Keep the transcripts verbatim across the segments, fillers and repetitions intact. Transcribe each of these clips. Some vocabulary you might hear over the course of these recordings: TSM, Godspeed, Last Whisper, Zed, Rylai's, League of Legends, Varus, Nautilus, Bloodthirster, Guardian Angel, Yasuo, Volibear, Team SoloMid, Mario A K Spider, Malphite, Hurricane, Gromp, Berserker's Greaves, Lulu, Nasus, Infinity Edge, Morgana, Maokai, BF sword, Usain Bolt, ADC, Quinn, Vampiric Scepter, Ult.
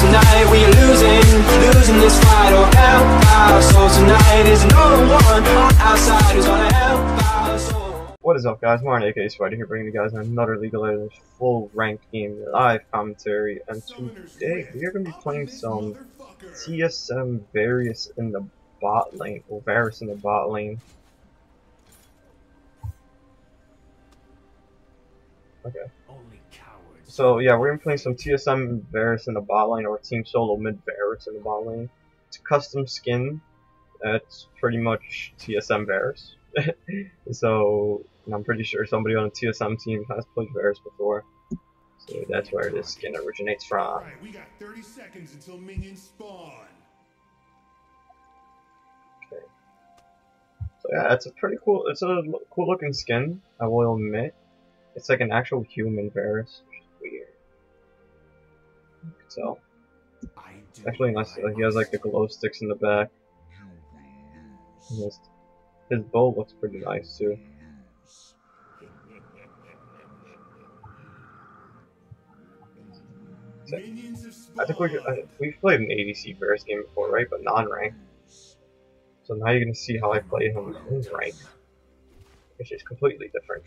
tonight we are losing, losing this fight or help our soul. Tonight is another one, our outsiders gonna help our soul. What is up guys, Mario A K Spider here, bringing you guys another League of Legends full ranked game live commentary, and today we are going to be playing some T S M Varus in the bot lane, or Varus in the bot lane. Okay. So yeah, we're gonna be playing some T S M Varus in the bot lane, or Team Solo Mid Varus in the bot lane. It's a custom skin. That's pretty much T S M Varus. So and I'm pretty sure somebody on a T S M team has played Varus before. So that's where this skin originates from. All right, we got thirty seconds until minions spawn. Okay. So yeah, it's a pretty cool. It's a cool looking skin, I will admit. It's like an actual human Varus, which is weird. So, actually, unless uh, he has like the glow sticks in the back. His, his bow looks pretty nice too. So, I think we I, we've played an A D C Varus game before, right? But non-rank. So now you're gonna see how I play him in rank, which is completely different.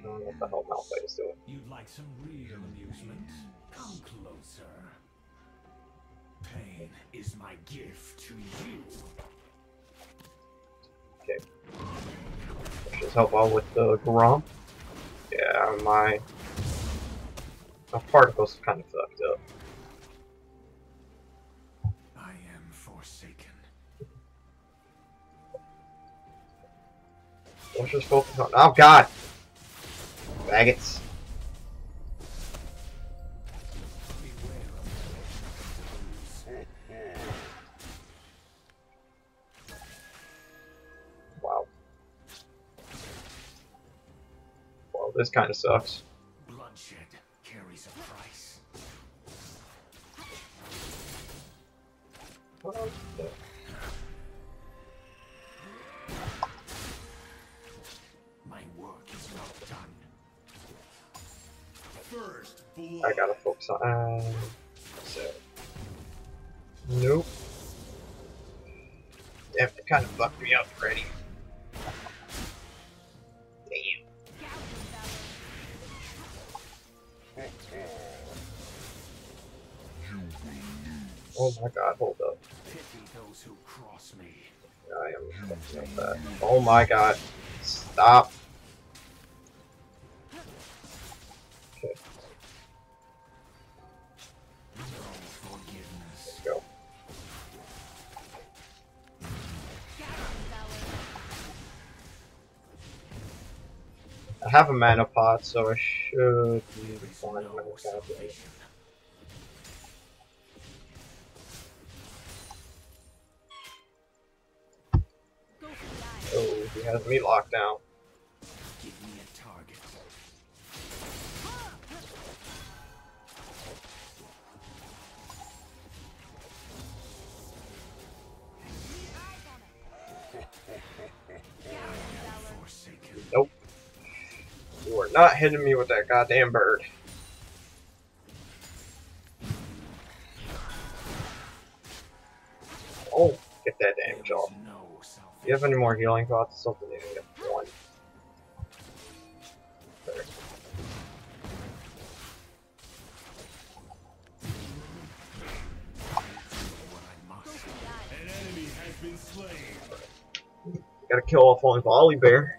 I don't know what the hell Malphite is doing. You'd like some real amusement? Come closer. Pain is my gift to you. Okay. Let's just help out with the Gromp. Yeah, my my particles are kind of fucked up. I am forsaken. Let's just focus on. Oh God. Faggots. Wow. Well, this kind of sucks. Bloodshed carries a price. What else is that? I gotta focus on. Uh, so. Nope. Damn, it kind of fucked me up already. Damn. Oh my God! Hold up. I am fucking up that. Oh my God! Stop. Okay. I have a mana pot, so I should be fine when it's happening. Oh, he has me locked down. Give me a target. Nope. You are not hitting me with that goddamn bird. Oh, get that damage off. Do you have any more healing thoughts? Something you need one. There. Gotta kill off on Volibear.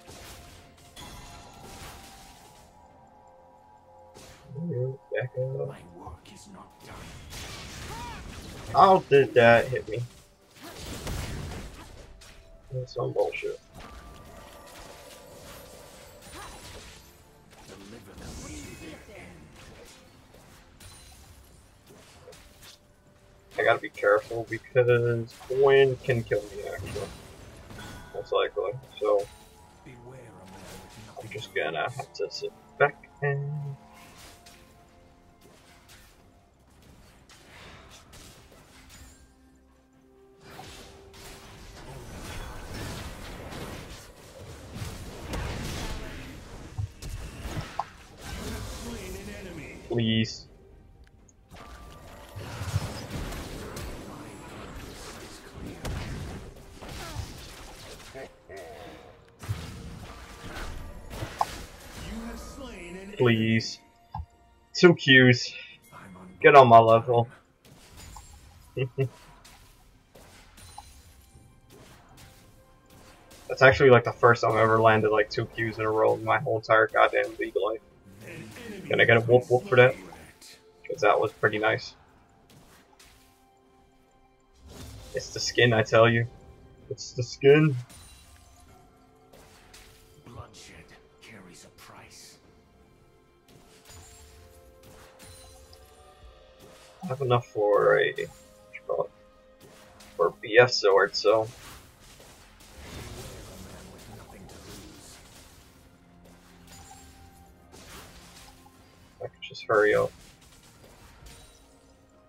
How did that hit me? That's some bullshit. I gotta be careful because Quinn can kill me actually. Most likely. So I'm just gonna have to sit back and please. Please. Two Qs. Get on my level. That's actually like the first time I've ever landed like two Qs in a row in my whole entire goddamn League life. Can I get a whoop whoop for that? Because that was pretty nice. It's the skin, I tell you. It's the skin. Bloodshed carries a price. I have enough for a for B F sword, so. Just hurry up.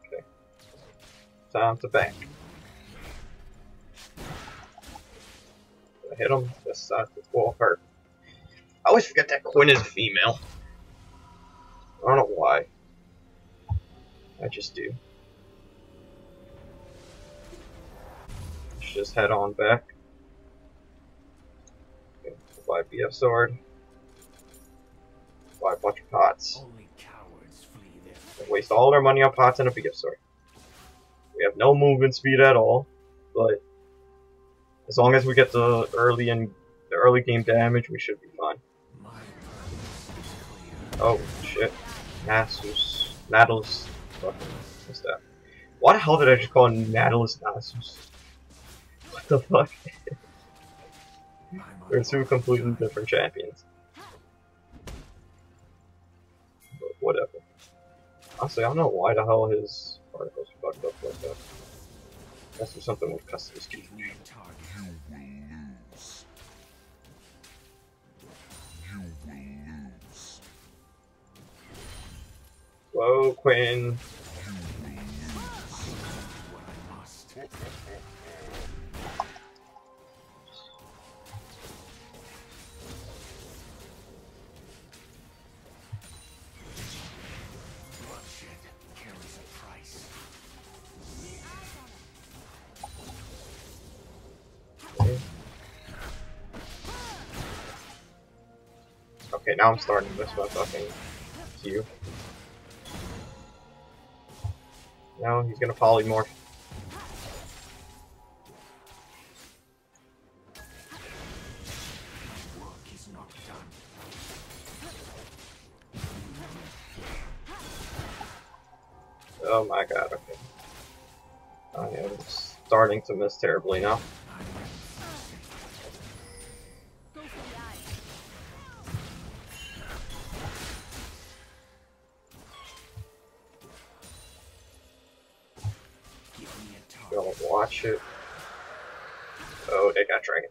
Okay. Time to bank. I hit him. This side will hurt. I always forget that Quinn is a female. I don't know why. I just do. Let's just head on back. Okay. Buy B F sword. Buy a bunch of pots. Waste all their money on pots and a B F sword. We have no movement speed at all, but as long as we get the early and the early game damage, we should be fine. Oh shit! Nasus, Nautilus. What's that? Why the hell did I just call Nautilus Nasus? What the fuck? They're two completely different champions. But whatever. Honestly, I don't know why the hell his particles are fucked up like that. That's just something with custom skills. Whoa, Quinn. Okay, now I'm starting to miss my fucking Q. Now he's gonna polymorph. Oh my god, okay. I am starting to miss terribly now. Watch it. Oh, they got dragon.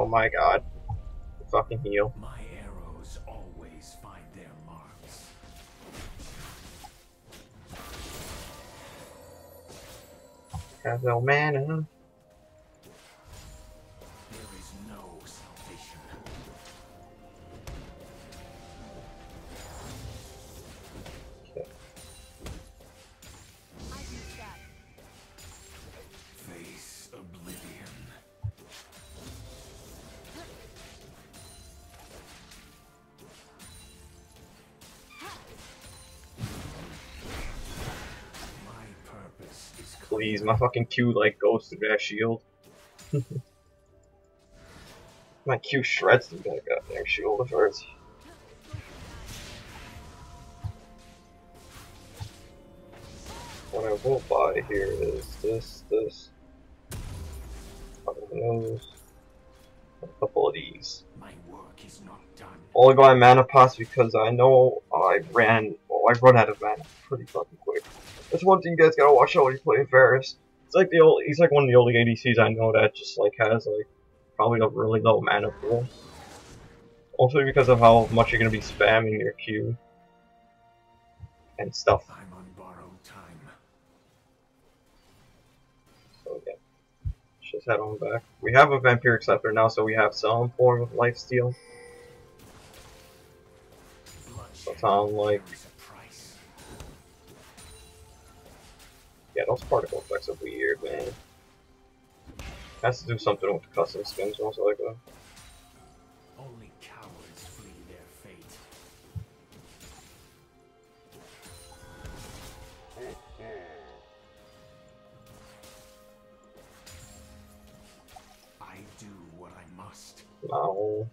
Oh my god. Fucking heal. My arrows always find their marks. Have no mana. There is no salvation. Okay. I do that. Face oblivion. Please, my fucking Q like goes through that shield. My Q shreds through that goddamn shield of hers. What I will buy here is this, this, those, a couple of these. My work is not done. Only buy mana pots because I know I ran. I've run out of mana pretty fucking quick. That's one thing you guys gotta watch out when you play Varus. It's like the old, he's like one of the only A D Cs I know that just like has like probably a really low mana pool. Also because of how much you're gonna be spamming your Q and stuff. I'm on borrowed time. So yeah, let's just head on back. We have a Vampiric Scepter now, so we have some form of lifesteal. So it's on like, yeah, those particle effects are weird, man. It has to do something with the custom skins also, like that. Only cowards flee their fate. I do what I must. No.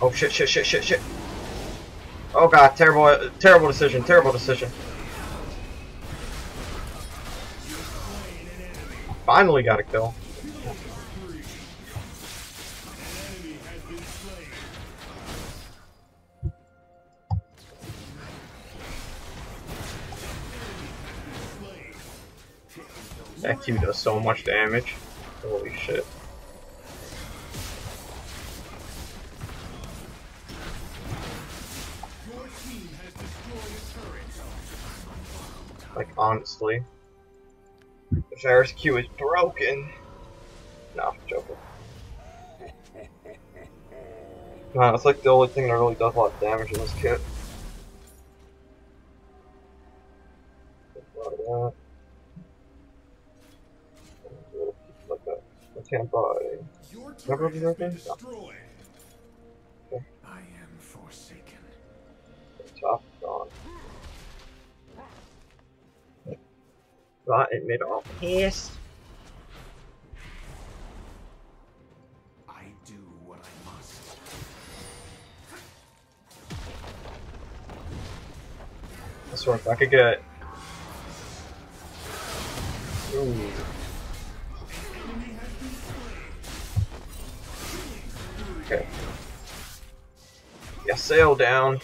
Oh shit, shit, shit, shit, shit. Oh god, terrible, terrible decision, terrible decision. Finally got a kill. That Q does so much damage. Holy shit. Like, honestly, the Varus Q is broken. Nah, I'm joking. Nah, it's like the only thing that really does a lot of damage in this kit. Like that. I can't buy. Remember the other thing? No. Okay. I am forsaken. The top is gone. But it made all pissed. I do what I must. I swear if I could get. Ooh. Okay. Yeah, sail down.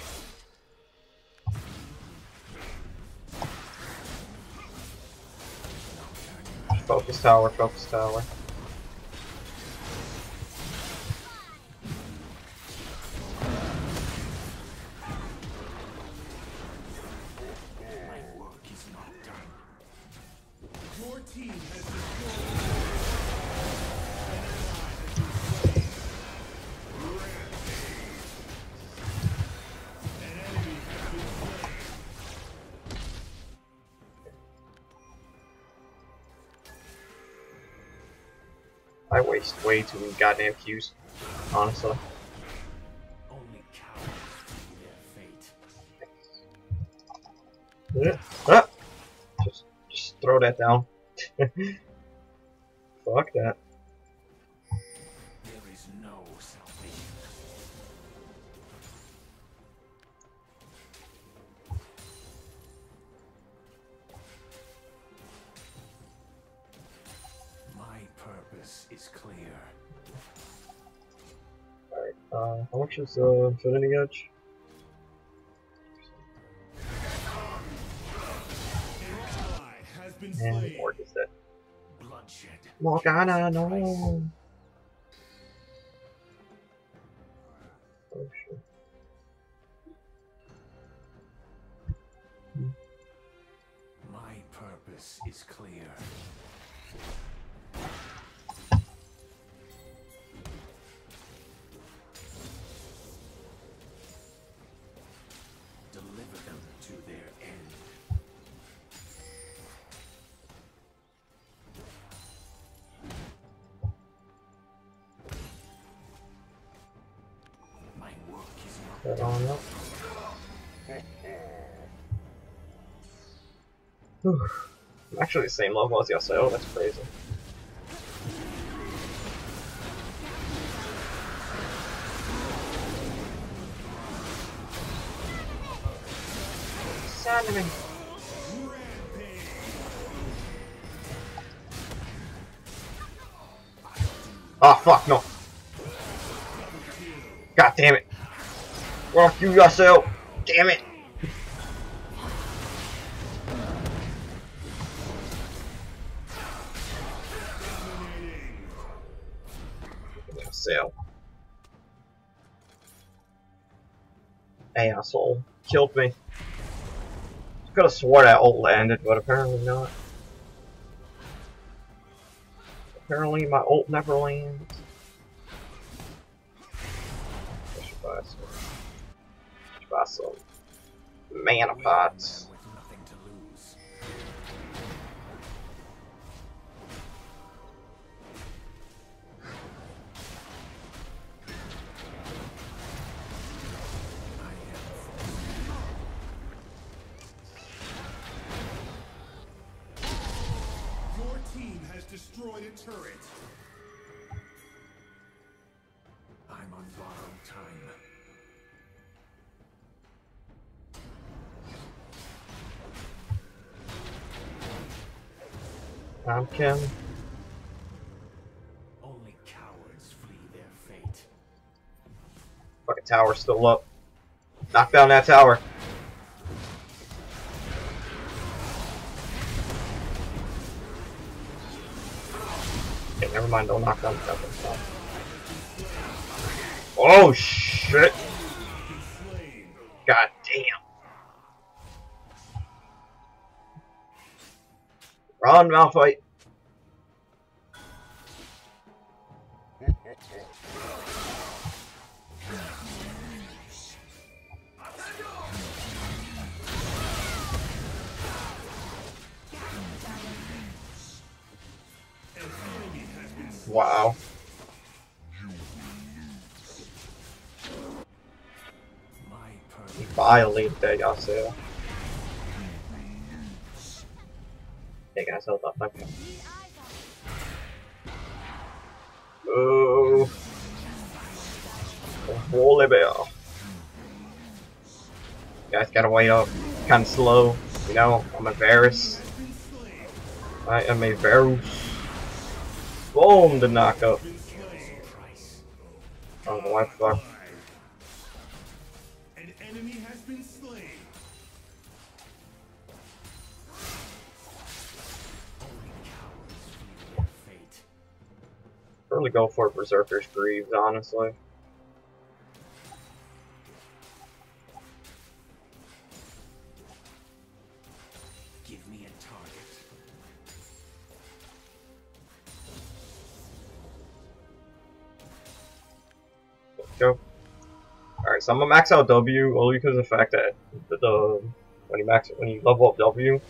Focus tower, focus tower. My work is not done. Your team has destroyed. An enemy has been I waste way too many goddamn Qs, honestly. Only cowards their fate. Ah! Just, just throw that down. Fuck that. There is no is clear. Alright, uh, how much is the uh, Infinity Edge? And Morg is dead. Morgana, no! Oh shit. Hmm. My purpose is clear. deliver them to their end. My work is not done. I'm actually the same level as Yasuo, that's crazy. Rampage. Oh fuck no. God damn it. Fuck you yourself. Damn it. Yourself. Asshole. Killed me. Could have sworn that ult landed, but apparently not. Apparently my ult never lands. I should buy some. I should buy some mana pots. Destroy a turret. I'm on borrowed time. I'm Kim. Only cowards flee their fate. Fucking tower's still up. Knock down that tower. Never mind, don't knock down the top of the top. Oh shit! God damn! Run, Malphite! Wow. He violated that Yasuo. Taking ourselves off my okay. Oh. Volibear. Guys gotta way up. Kinda slow. You know, I'm a Varus. I am a Varus. Boom! The knockup. Oh, why fuck? An enemy has been slain. Really go for Berserker's Greaves, honestly. Go. Alright, so I'm gonna max out W only because of the fact that the, the when you max when you level up W,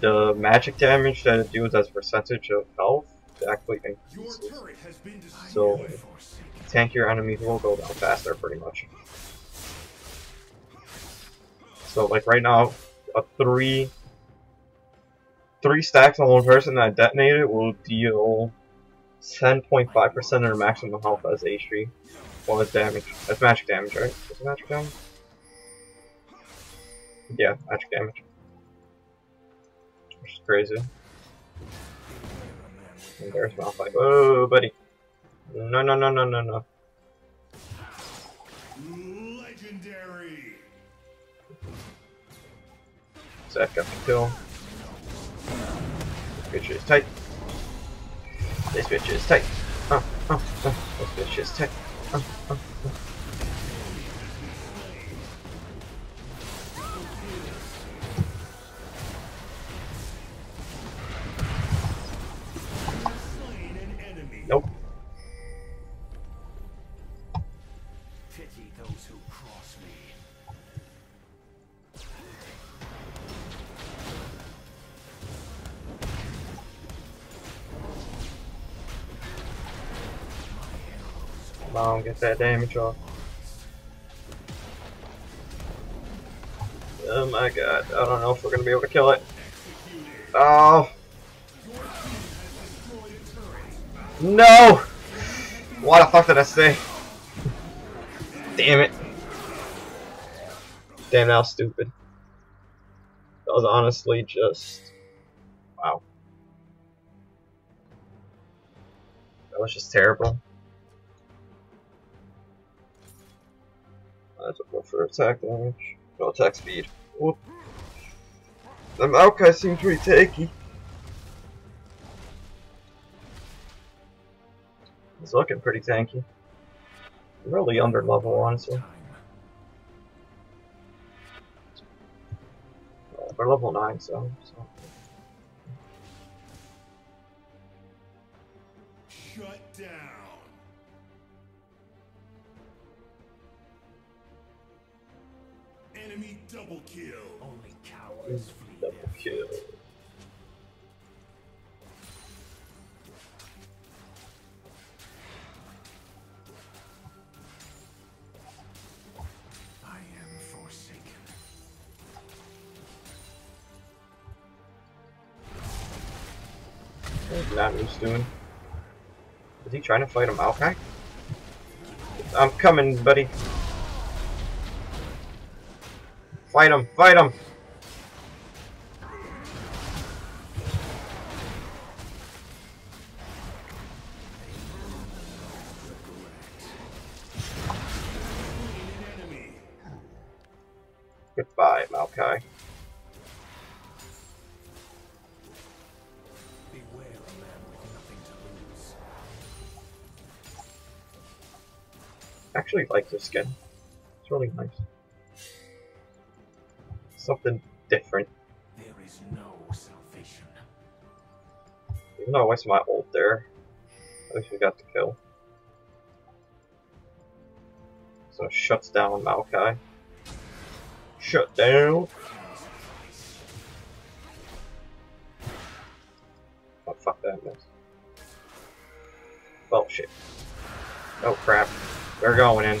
the magic damage that it deals as a percentage of health actually increases. So tankier enemies will go down faster pretty much. So like right now, a three three stacks on one person that detonated will deal ten point five percent of their maximum health as H P. Well, that's damage. That's magic damage, right? Is it magic damage? Yeah, magic damage. Which is crazy. And there's Malphite. Whoa, buddy. No, no, no, no, no, no. Legendary. Zed got the kill. This bitch is tight. This bitch is tight. Oh, oh, oh. This bitch is tight. Oh, oh, oh. Nope. Pity those who cross me. Long, get that damage off. Oh my god, I don't know if we're gonna be able to kill it. Oh! No! Why the fuck did I say? Damn it. Damn, that was stupid. That was honestly just... wow. That was just terrible. I took one for attack damage. No attack speed. Whoop. The Maokai seems pretty tanky. He's looking pretty tanky. Really under level, honestly. Uh, we're level nine, so. so. Shut down. Enemy double kill. Only cowards flee. Double kill. I am forsaken. What's Nasus doing? Is he trying to fight a Maokai? I'm coming, buddy. Fight him! Fight him! Goodbye, Maokai. Beware a man with nothing to lose. I actually like this skin. It's really nice. Something different. There is no salvation. Even though I wasted my ult there, at least we got the kill. So it shuts down Maokai. Shut down. Oh fuck that mess. Oh shit. Oh crap. They're going in.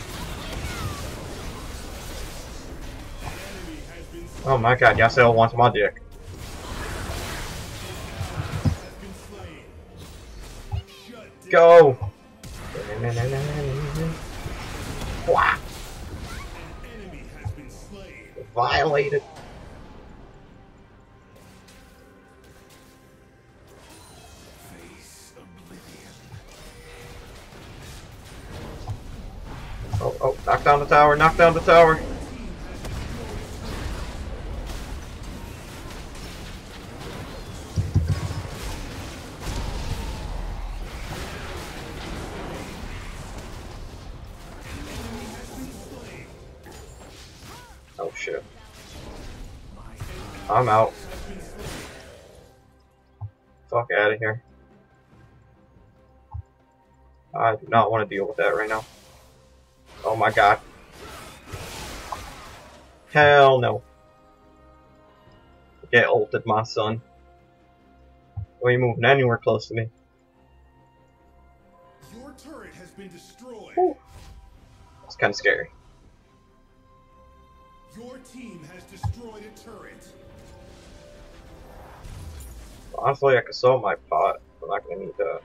Oh my god, Yasuo wants my dick. Go! Wow. Violated. Oh, oh, knock down the tower, knock down the tower. I'm out. Fuck out of here. I do not want to deal with that right now. Oh my god. Hell no. Get ulted, my son. Why are you moving anywhere close to me? Your turret has been destroyed. Ooh. That's kind of scary. Your team has destroyed a turret. Honestly, I could sell my pot. I'm not gonna need that.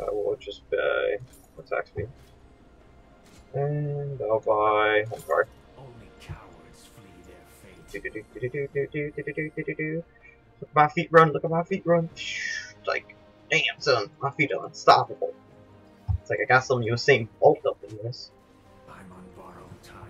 I will just buy attack speed. And I'll buy home card. Only cowards flee their fate. Look at my feet run, look at my feet run. It's like, damn son, my feet are unstoppable. It's like I got some Usain Bolt up in this. I'm on borrowed time.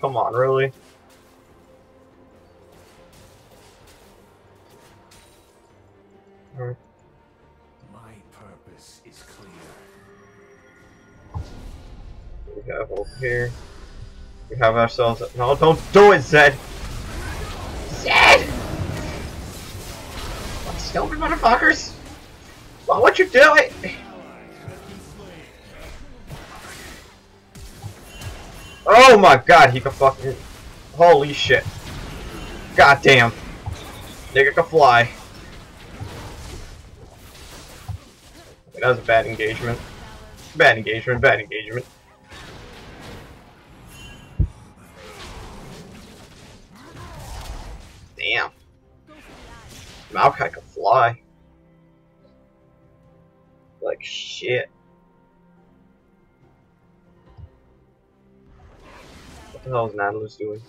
Come on, really? Alright. My purpose is clear. We have over here. We have ourselves. No, don't do it, Zed! Zed! What stupid motherfuckers! Why would you do it? Oh my god, he can fucking... Holy shit. God damn. Nigga can fly. That was a bad engagement. Bad engagement, bad engagement. Damn. Maokai can fly. Like shit. What the hell is Nautilus doing?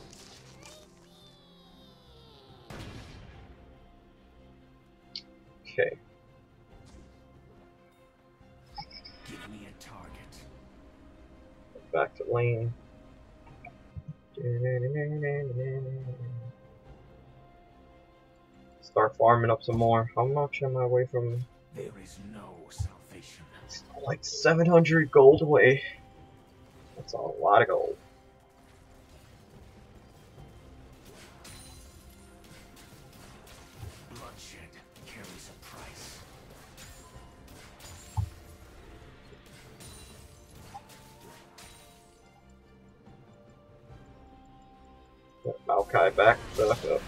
Okay. Give me a target. Back to lane. Start farming up some more. How much am I away from? There is no salvation. It's like seven hundred gold away. That's a lot of gold. Bloodshed carries a price. Got Maokai back, back up.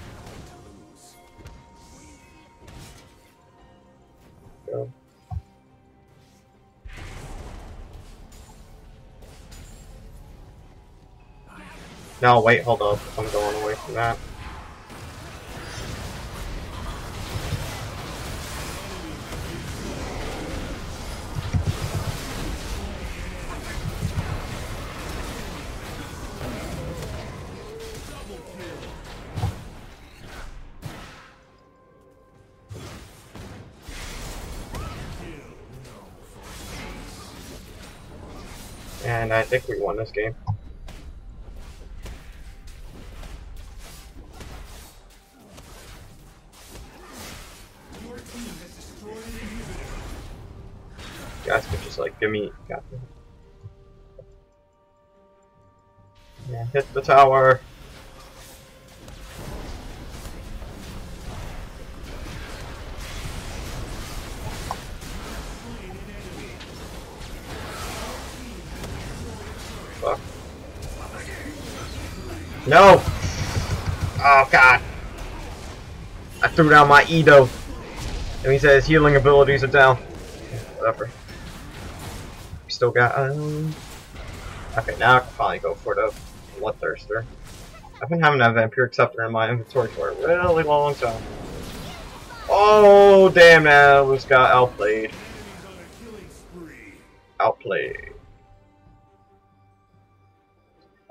No, wait, hold up. I'm going away from that. And I think we won this game. Like, give me, got me. Yeah, hit the tower. Fuck. No! Oh god! I threw down my Edo. And he says healing abilities are down. Whatever. Still got um okay, now I can finally go for the Bloodthirster. I've been having that Vampiric Scepter in my inventory for a really long time. Oh damn, that was got outplayed. Outplayed.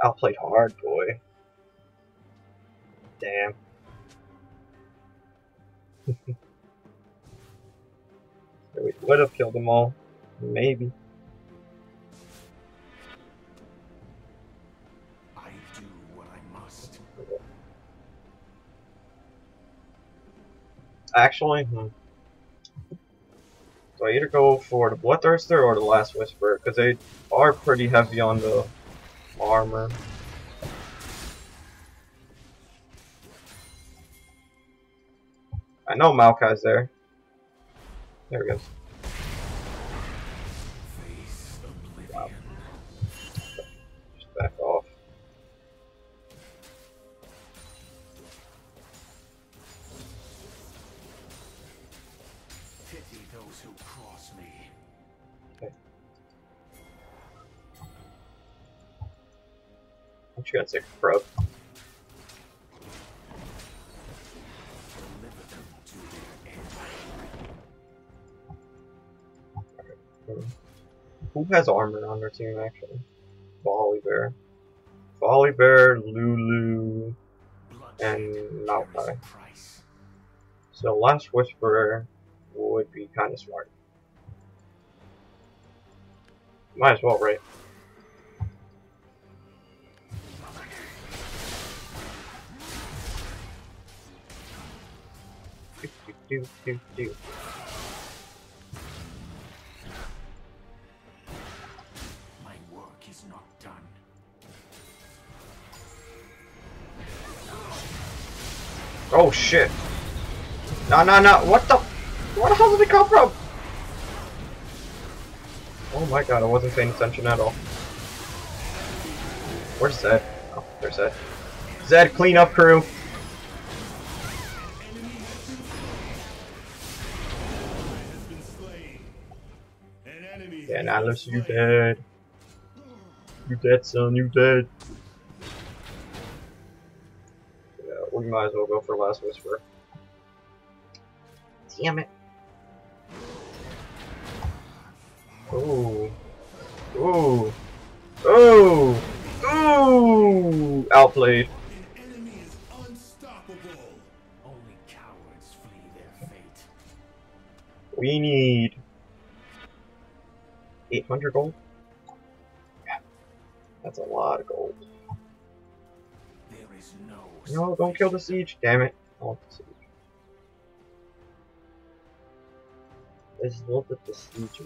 Outplayed hard, boy. Damn. We would have killed them all. Maybe. Actually, hmm. So I either go for the Bloodthirster or the Last Whisper, because they are pretty heavy on the armor. I know Maokai's there. There he goes. Wow. Just back off. Who cross me. Okay. I'm just gonna take a probe. Okay. Who has armor on their team actually? Volibear. Volibear, Lulu, and Maokai. So Last Whisperer would be kind of smart. Might as well, right? Do, do, do, do, do. My work is not done. Oh shit! No, no, no! What the? Where the hell did it come from? Oh my god, I wasn't paying attention at all. Where's Zed? Oh, there's Zed. Zed, clean up crew! Yeah, Nautilus, you dead. You dead, son, you dead. Yeah, we might as well go for Last Whisper. Damn it. Oh. Oh. Oh. Oh. Outplayed. An enemy is unstoppable. Only cowards flee their fate. We need eight hundred gold. Yeah. That's a lot of gold. There is no No, don't kill the siege. Damn it. I want the siege. Let's look at the siege.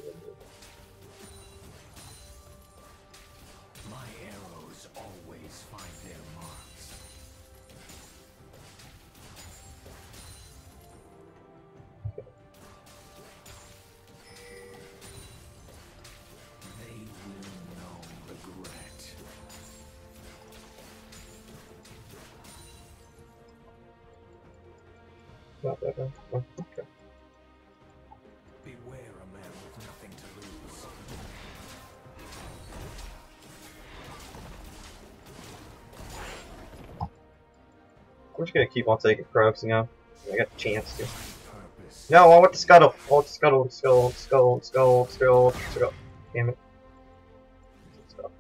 My arrows always find their marks. They will know regret. Not that bad. Oh, okay. Beware a man with nothing to lose. I'm just gonna keep on taking croaks, you know. I got the chance to. No, I want the scuttle! I want the scuttle, the scuttle, the scuttle, the scuttle, the scuttle, the scuttle. Damn it. Let's go.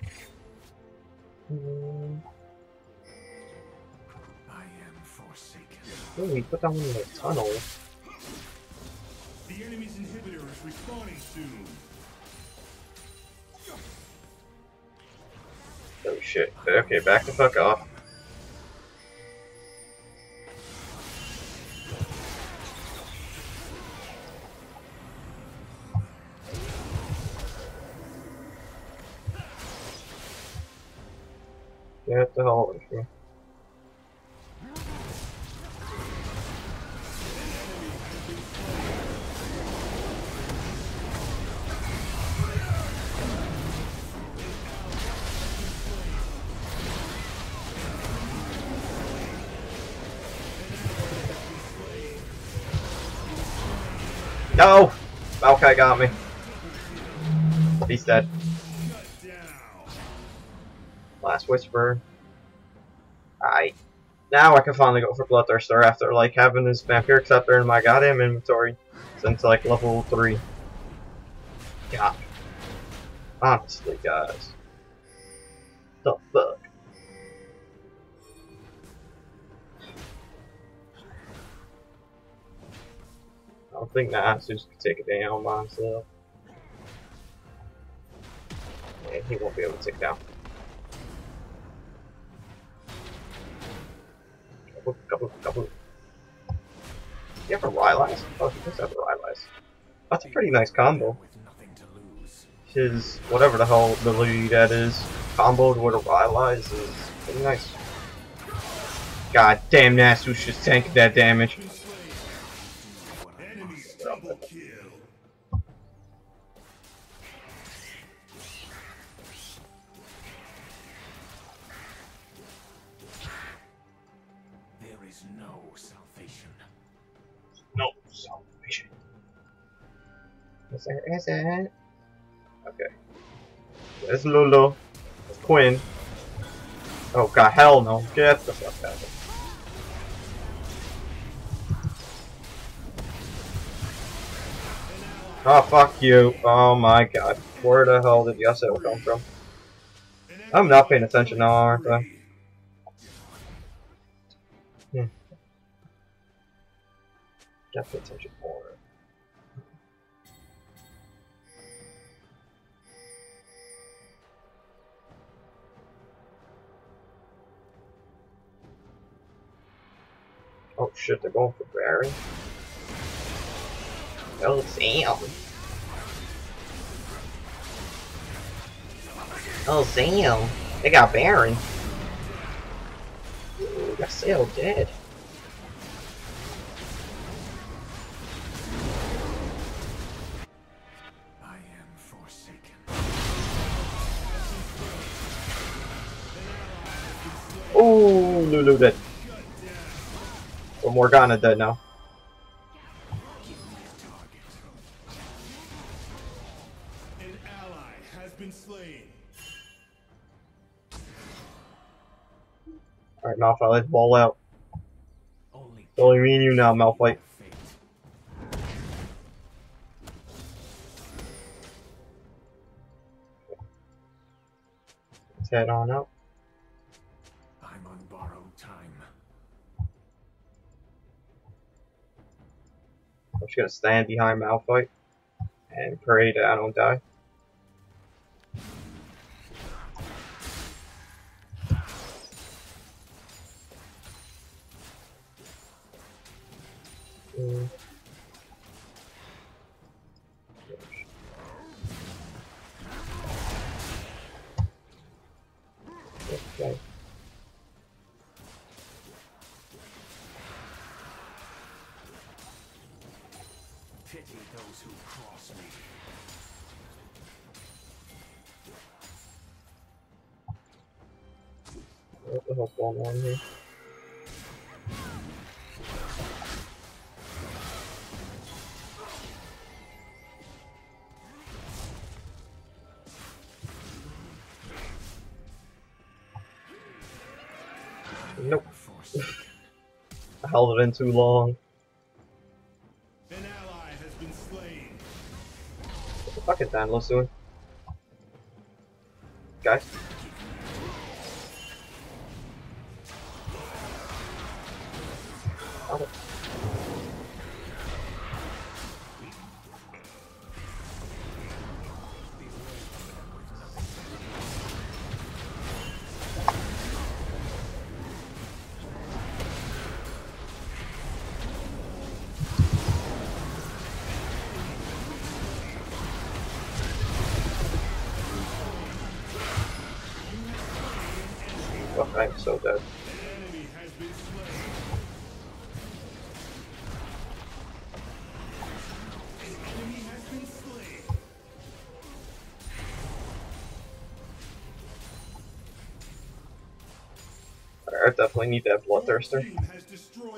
Mm. I am forsaken. Ooh, he put that one in the tunnel. The enemy's inhibitor is respawning soon. Oh shit. Okay, back the fuck off. Get the hell away from me. No! Maokai got me. He's dead. Last Whisper. I now I can finally go for Bloodthirster after like having this Vampiric Scepter in my goddamn inventory since like level three. God, honestly, guys, the fuck. I don't think Nasus can take it down by himself. Yeah, he won't be able to take it down. Double, double, double. Do you have a Rylai's? Oh, he does have a Rylai's. That's a pretty nice combo. His, whatever the hell ability that is, comboed with a Rylai's is pretty nice. God damn, Nasus just tanked that damage. There isn't. Okay. There's Lulu. There's Quinn. Oh god, hell no. Get the fuck out of here. Oh, fuck you. Oh my god. Where the hell did Yasuo come from? I'm not paying attention now, aren't I? Hmm. Gotta pay attention more. Oh shit, they're going for Barry. Oh Sam. Oh Sam. They got Baron. Ooh, got Sam dead. I am forsaken. Oh, Lulu dead. So Morgana dead now. An ally has been slain. Alright, Malphite, let's ball out. It's only me and you now, Malphite. Let's head on up. I'm on borrowed time. I'm just gonna stand behind Malphite and pray that I don't die. Mm. Okay. Pity those who cross me. What the hell's going on here? Nope. I held it in too long. An ally has been slain. What the fuck is Nautilus doing? Guys. I'm so dead. I definitely need that Bloodthirster.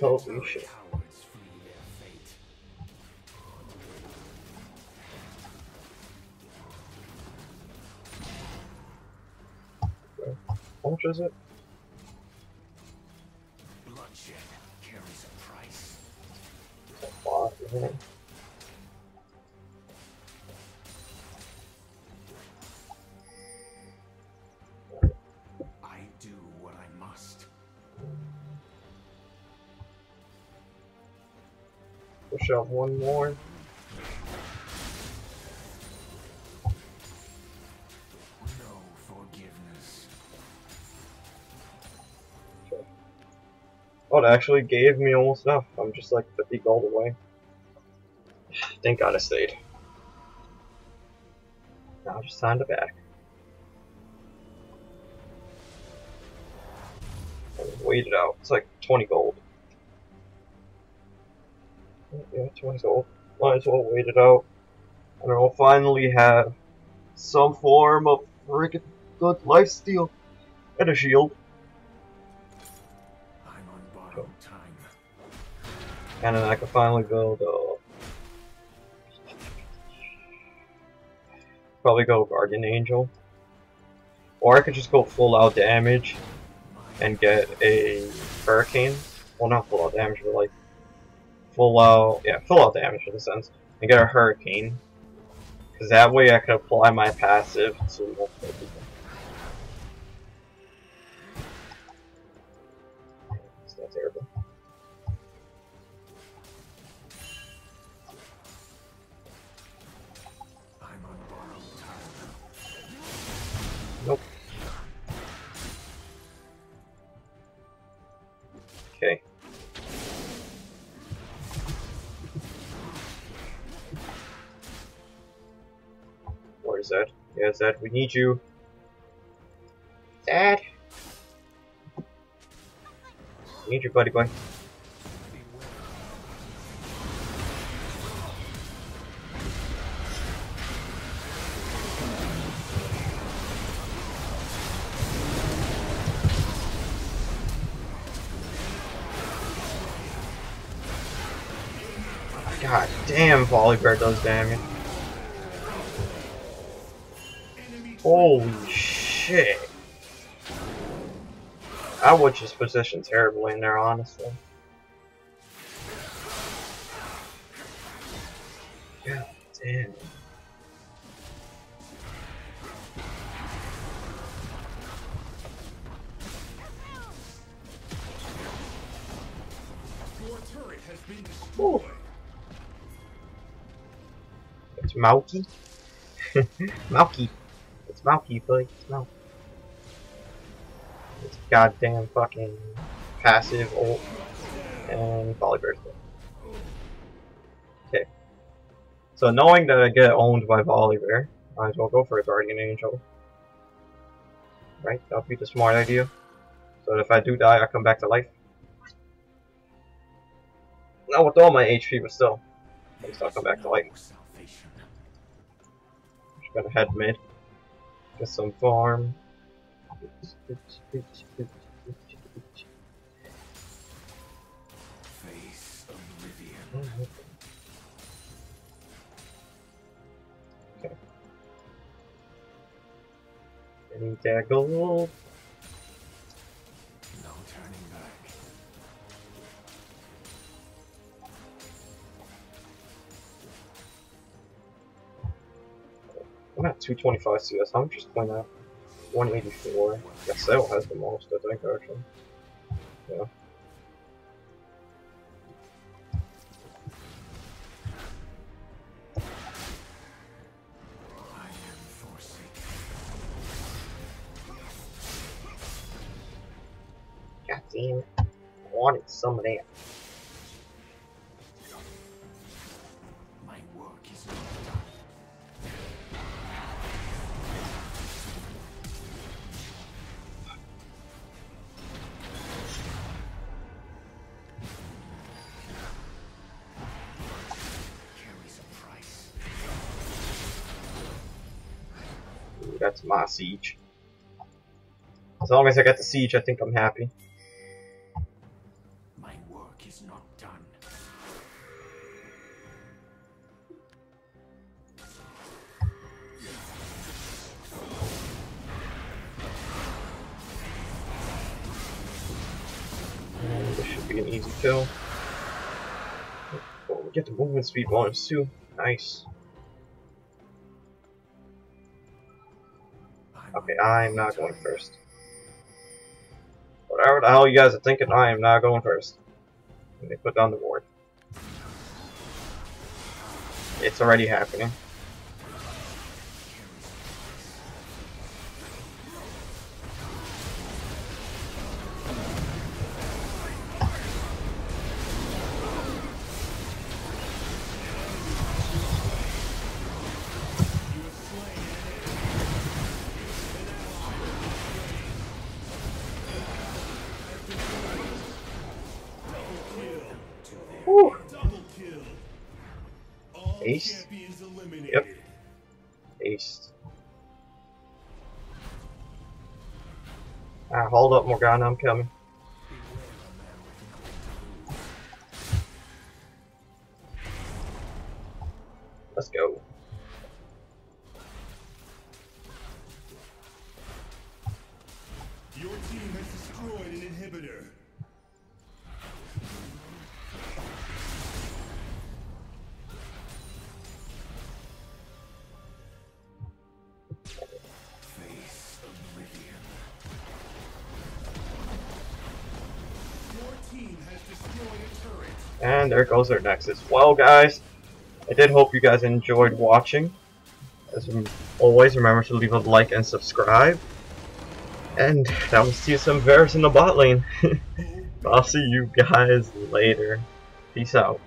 Holy shit. How much is it? Mm-hmm. I do what I must. Push out one more. No forgiveness. Okay. Oh, it actually gave me almost enough. I'm just like fifty gold away. Thank God I stayed. Now just time to back. Wait it out. It's like twenty gold. Yeah, twenty gold. Might as well wait it out. And I'll finally have some form of freaking good lifesteal and a shield. I'm on borrowed time. And then I can finally build a. Probably go Guardian Angel, or I could just go full out damage and get a Hurricane. Well, not full out damage, but like full out, yeah, full out damage in a sense, and get a Hurricane, because that way I can apply my passive to multiple people. It's not terrible. Nope. Okay. Where is that? Yeah, Zed, we need you. Zed! We need you, buddy boy. God damn, Volibear does damage. Holy shit. I would just position terribly in there, honestly. God damn. Ooh. It's Maokai. Maokai. It's Maokai, buddy. It's Maokai. It's goddamn fucking passive ult and Volibear. Okay. So knowing that I get owned by Volibear, might as well go for a Guardian Angel. Right? That would be the smart idea. So that if I do die, I come back to life. Not with all my H P, but still. At least I'll come back to life. Just gonna head mid. Get some farm. Face oblivion. Okay. Getting daggled. I'm at two twenty-five C S, I'm just playing at one eighty-four. Yasuo has the most, I think, actually. Yeah. God damn it. I wanted some of that. That's my siege. As long as I get the siege, I think I'm happy. My work is not done. And this should be an easy kill. Oh, we get the movement speed bonus too. Nice. Okay, I'm not going first. Whatever the hell you guys are thinking, I am not going first. And they put down the ward. It's already happening. Ace? Yep. Ace. Alright, hold up, Morgana, I'm coming. Let's go. Your team has destroyed an inhibitor. And there goes our Nexus. Well, guys, I did hope you guys enjoyed watching. As always, remember to leave a like and subscribe. And that was T S M Varus in the bot lane. I'll see you guys later. Peace out.